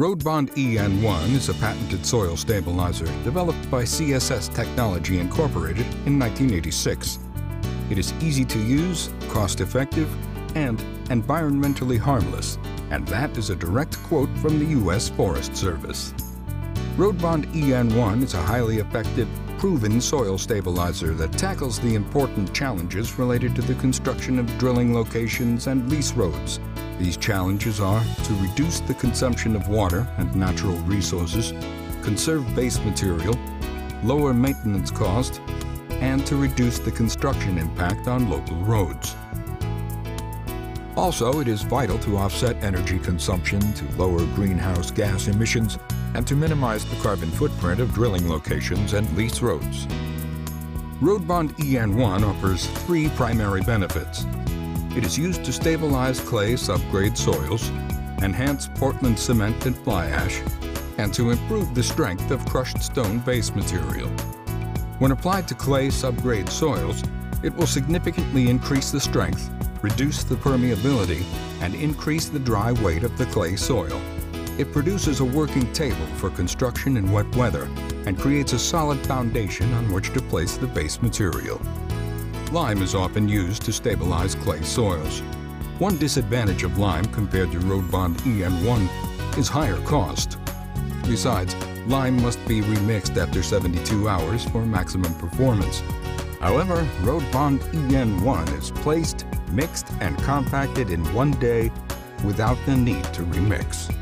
Roadbond EN1 is a patented soil stabilizer developed by CSS Technology Incorporated in 1986. It is easy to use, cost-effective, and environmentally harmless, and that is a direct quote from the U.S. Forest Service. Roadbond EN1 is a highly effective, proven soil stabilizer that tackles the important challenges related to the construction of drilling locations and lease roads. These challenges are to reduce the consumption of water and natural resources, conserve base material, lower maintenance cost, and to reduce the construction impact on local roads. Also, it is vital to offset energy consumption, to lower greenhouse gas emissions, and to minimize the carbon footprint of drilling locations and lease roads. Roadbond EN1 offers three primary benefits. It is used to stabilize clay subgrade soils, enhance Portland cement and flyash, and to improve the strength of crushed stone base material. When applied to clay subgrade soils, it will significantly increase the strength, reduce the permeability, and increase the dry weight of the clay soil. It produces a working table for construction in wet weather and creates a solid foundation on which to place the base material. Lime is often used to stabilize clay soils. One disadvantage of lime compared to Roadbond EN1 is higher cost. Besides, lime must be remixed after 72 hours for maximum performance. However, Roadbond EN1 is placed, mixed, and compacted in one day without the need to remix.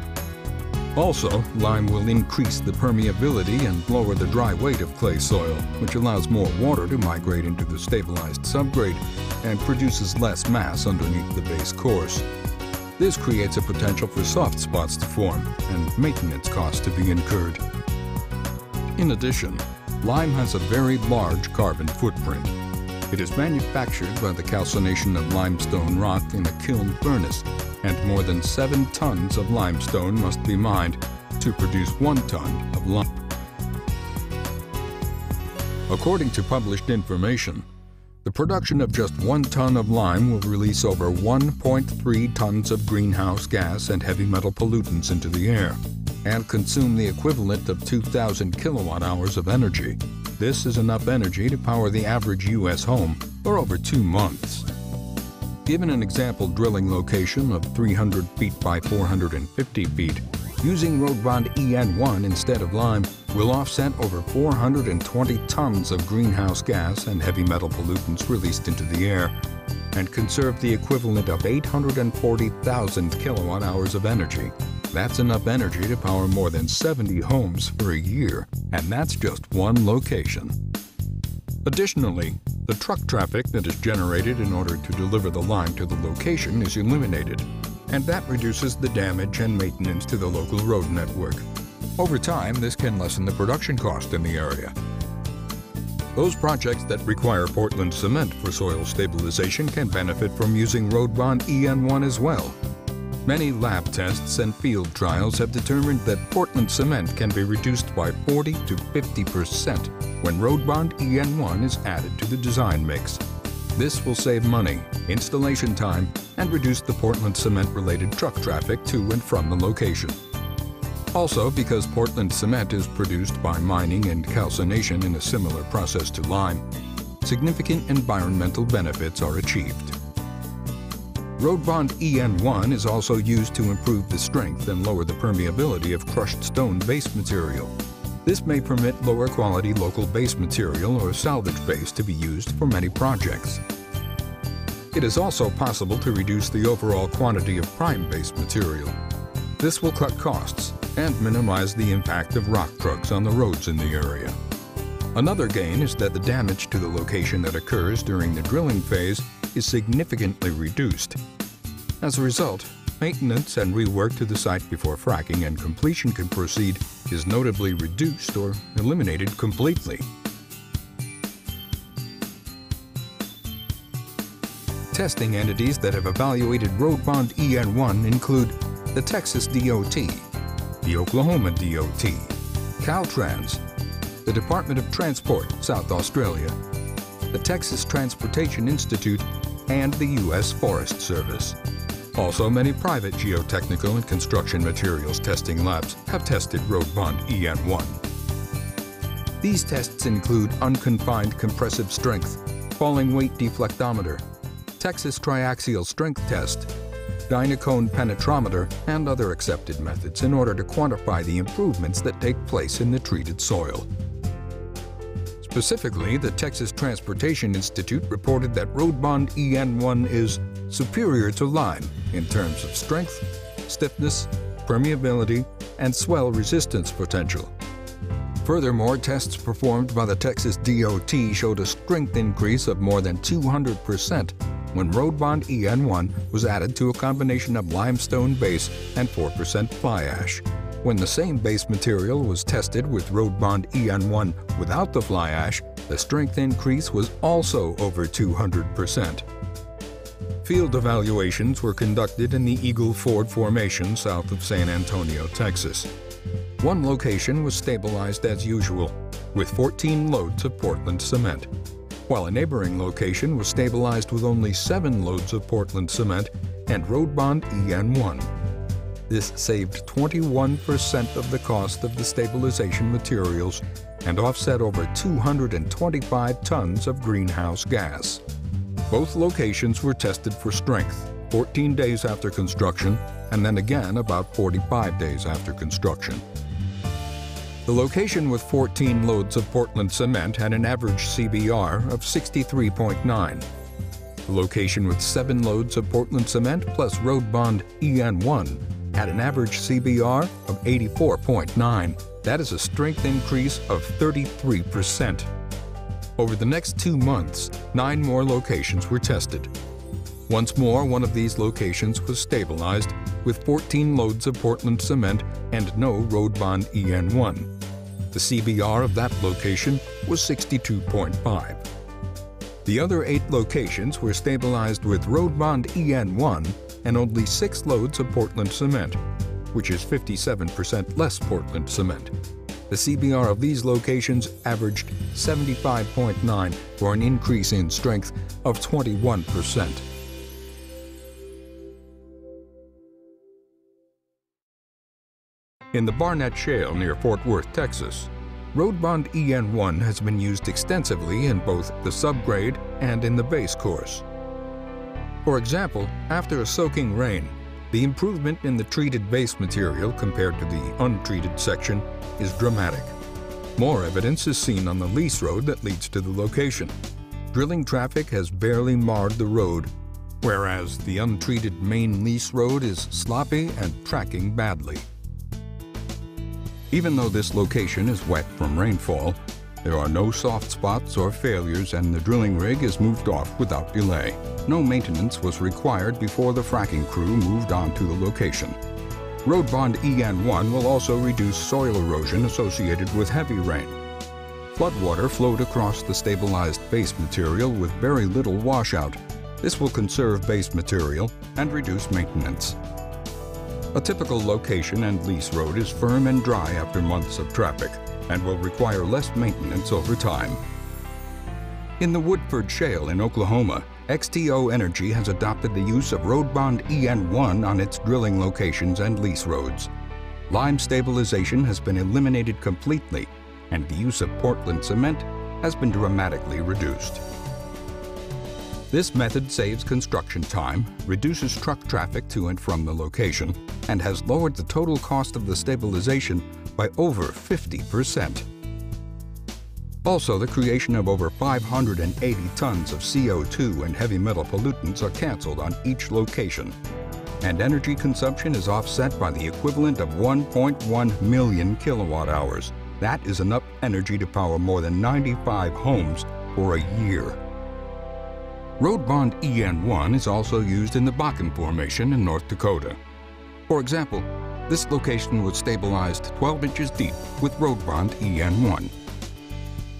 Also, lime will increase the permeability and lower the dry weight of clay soil, which allows more water to migrate into the stabilized subgrade and produces less mass underneath the base course. This creates a potential for soft spots to form and maintenance costs to be incurred. In addition, lime has a very large carbon footprint. It is manufactured by the calcination of limestone rock in a kiln furnace, and more than 7 tons of limestone must be mined to produce 1 ton of lime. According to published information, the production of just 1 ton of lime will release over 1.3 tons of greenhouse gas and heavy metal pollutants into the air, and consume the equivalent of 2,000 kilowatt hours of energy. This is enough energy to power the average U.S. home for over 2 months. Given an example drilling location of 300 feet by 450 feet, using Roadbond EN1 instead of lime will offset over 420 tons of greenhouse gas and heavy metal pollutants released into the air, and conserve the equivalent of 840,000 kilowatt hours of energy. That's enough energy to power more than 70 homes for a year, and that's just one location. Additionally, the truck traffic that is generated in order to deliver the lime to the location is eliminated, and that reduces the damage and maintenance to the local road network. Over time, this can lessen the production cost in the area. Those projects that require Portland cement for soil stabilization can benefit from using Roadbond EN1 as well. Many lab tests and field trials have determined that Portland cement can be reduced by 40 to 50% when Roadbond EN1 is added to the design mix. This will save money, installation time, and reduce the Portland cement-related truck traffic to and from the location. Also, because Portland cement is produced by mining and calcination in a similar process to lime, significant environmental benefits are achieved. Roadbond EN1 is also used to improve the strength and lower the permeability of crushed stone base material. This may permit lower quality local base material or salvage base to be used for many projects. It is also possible to reduce the overall quantity of prime base material. This will cut costs and minimize the impact of rock trucks on the roads in the area. Another gain is that the damage to the location that occurs during the drilling phase is significantly reduced. As a result, maintenance and rework to the site before fracking and completion can proceed is notably reduced or eliminated completely. Testing entities that have evaluated Roadbond EN1 include the Texas DOT, the Oklahoma DOT, Caltrans, the Department of Transport, South Australia, the Texas Transportation Institute, and the U.S. Forest Service. Also, many private geotechnical and construction materials testing labs have tested Roadbond EN1. These tests include unconfined compressive strength, falling weight deflectometer, Texas triaxial strength test, dynacone penetrometer, and other accepted methods in order to quantify the improvements that take place in the treated soil. Specifically, the Texas Transportation Institute reported that Roadbond EN1 is superior to lime in terms of strength, stiffness, permeability, and swell resistance potential. Furthermore, tests performed by the Texas DOT showed a strength increase of more than 200% when Roadbond EN1 was added to a combination of limestone base and 4% flyash. When the same base material was tested with Roadbond EN1 without the flyash, the strength increase was also over 200%. Field evaluations were conducted in the Eagle Ford formation south of San Antonio, Texas. One location was stabilized as usual, with 14 loads of Portland cement, while a neighboring location was stabilized with only 7 loads of Portland cement and Roadbond EN1. This saved 21% of the cost of the stabilization materials and offset over 225 tons of greenhouse gas. Both locations were tested for strength 14 days after construction and then again about 45 days after construction. The location with 14 loads of Portland cement had an average CBR of 63.9. The location with 7 loads of Portland cement plus Roadbond EN1 had an average CBR of 84.9. That is a strength increase of 33%. Over the next 2 months, 9 more locations were tested. Once more, one of these locations was stabilized with 14 loads of Portland cement and no Roadbond EN1. The CBR of that location was 62.5. The other 8 locations were stabilized with Roadbond EN1 and only 6 loads of Portland cement, which is 57% less Portland cement. The CBR of these locations averaged 75.9 for an increase in strength of 21%. In the Barnett Shale near Fort Worth, Texas, Roadbond EN1 has been used extensively in both the subgrade and in the base course. For example, after a soaking rain, the improvement in the treated base material compared to the untreated section is dramatic. More evidence is seen on the lease road that leads to the location. Drilling traffic has barely marred the road, whereas the untreated main lease road is sloppy and tracking badly. Even though this location is wet from rainfall, there are no soft spots or failures, and the drilling rig is moved off without delay. No maintenance was required before the fracking crew moved on to the location. Roadbond EN1 will also reduce soil erosion associated with heavy rain. Floodwater flowed across the stabilized base material with very little washout. This will conserve base material and reduce maintenance. A typical location and lease road is firm and dry after months of traffic, and will require less maintenance over time. In the Woodford Shale in Oklahoma, XTO Energy has adopted the use of Roadbond EN1 on its drilling locations and lease roads. Lime stabilization has been eliminated completely, and the use of Portland cement has been dramatically reduced. This method saves construction time, reduces truck traffic to and from the location, and has lowered the total cost of the stabilization by over 50%. Also, the creation of over 580 tons of CO2 and heavy metal pollutants are canceled on each location, and energy consumption is offset by the equivalent of 1.1 million kilowatt hours. That is enough energy to power more than 95 homes for a year. Roadbond EN1 is also used in the Bakken Formation in North Dakota. For example, this location was stabilized 12 inches deep with Roadbond EN1.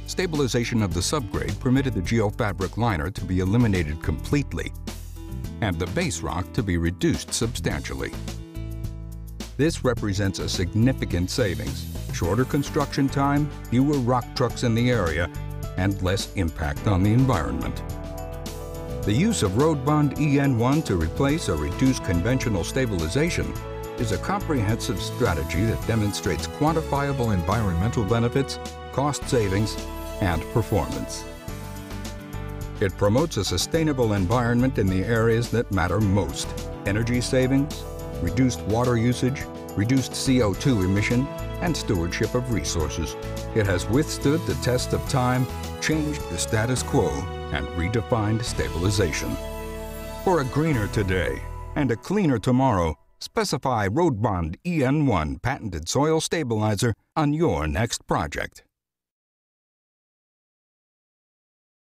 Stabilization of the subgrade permitted the geofabric liner to be eliminated completely and the base rock to be reduced substantially. This represents a significant savings, shorter construction time, fewer rock trucks in the area, and less impact on the environment. The use of Roadbond EN1 to replace or reduce conventional stabilization is a comprehensive strategy that demonstrates quantifiable environmental benefits, cost savings, and performance. It promotes a sustainable environment in the areas that matter most: energy savings, reduced water usage, reduced CO2 emission, and stewardship of resources. It has withstood the test of time, changed the status quo, and redefined stabilization. For a greener today and a cleaner tomorrow, specify Roadbond EN1 patented soil stabilizer on your next project.